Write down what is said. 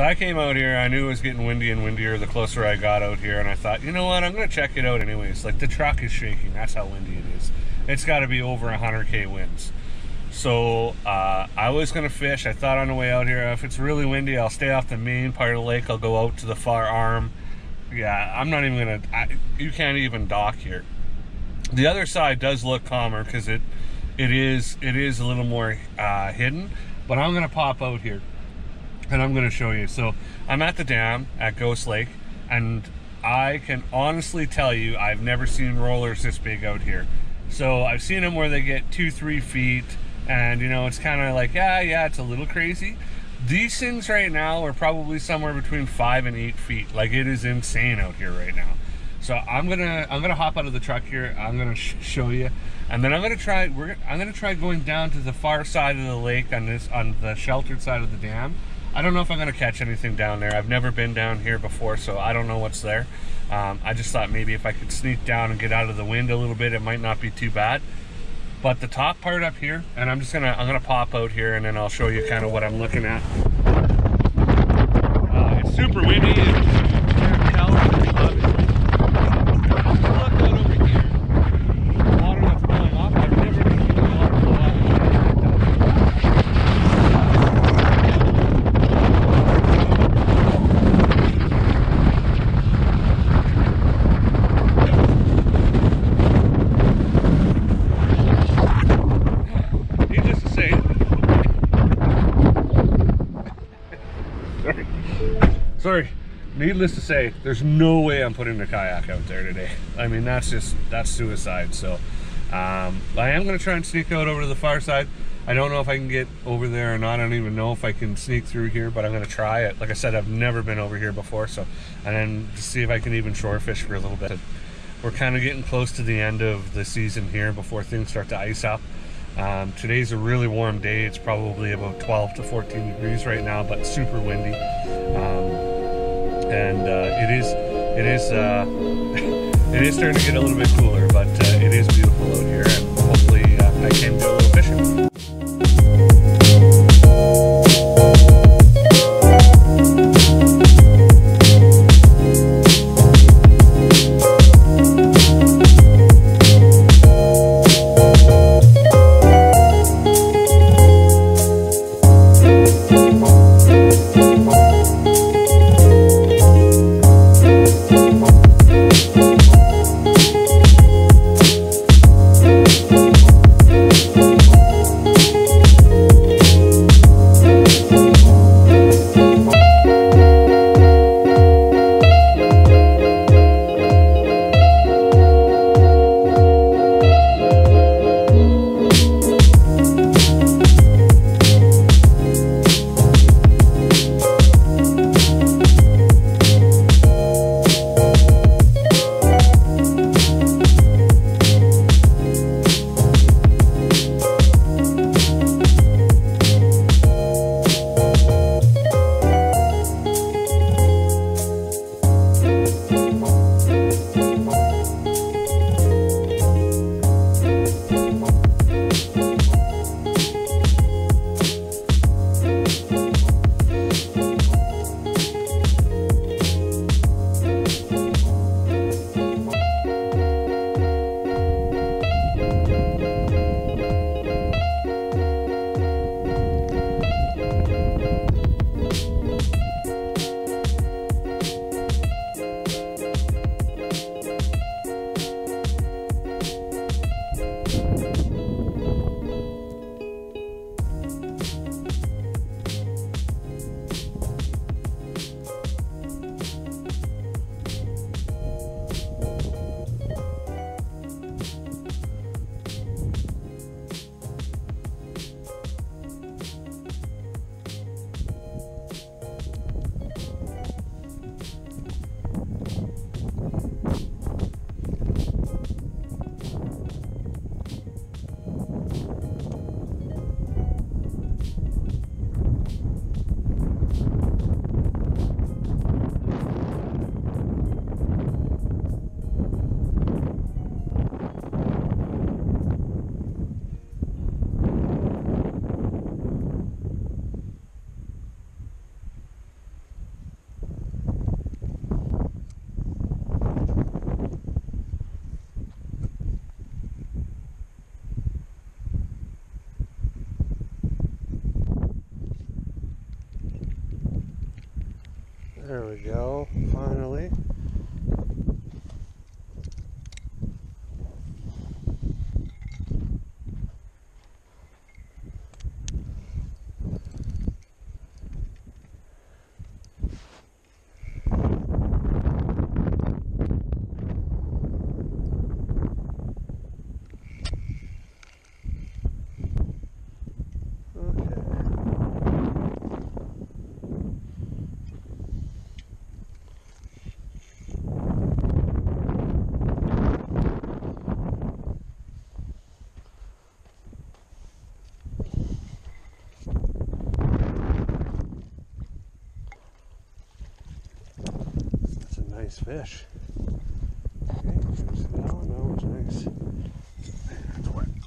So I came out here, I knew it was getting windy and windier the closer I got out here, and I thought, you know what, I'm gonna check it out anyways. Like, the truck is shaking, that's how windy it is. It's gotta be over 100K winds. So I was gonna fish. I thought on the way out here, if it's really windy, I'll stay off the main part of the lake, I'll go out to the far arm. Yeah, I'm not even gonna, you can't even dock here. The other side does look calmer because it is a little more hidden, but I'm gonna pop out here and I'm gonna show you. So I'm at the dam at Ghost Lake, and I can honestly tell you I've never seen rollers this big out here. So I've seen them where they get 2-3 feet, and you know, it's kind of like, yeah, it's a little crazy. These things right now are probably somewhere between 5 and 8 feet. Like, it is insane out here right now. So I'm gonna hop out of the truck here. I'm gonna show you, and then I'm gonna try going down to the far side of the lake on the sheltered side of the dam. I don't know if I'm gonna catch anything down there. I've never been down here before, so I don't know what's there. I just thought maybe if I could sneak down and get out of the wind a little bit, it might not be too bad. But the top part up here, and I'm gonna pop out here, and then I'll show you kind of what I'm looking at. It's super windy. Needless to say, there's no way I'm putting the kayak out there today. I mean, that's suicide. So I am gonna try and sneak out over to the far side. I don't know if I can get over there or not. I don't even know if I can sneak through here, but I'm gonna try it. Like I said, I've never been over here before, so, and then to see if I can even shore fish for a little bit. We're kind of getting close to the end of the season here before things start to ice up. Today's a really warm day. It's probably about 12 to 14 degrees right now, but super windy. And it is starting to get a little bit cooler, but it is beautiful out here, and hopefully I can do a little fishing. There we go, finally. Fish. Okay, there's that one. That one's nice. That's what.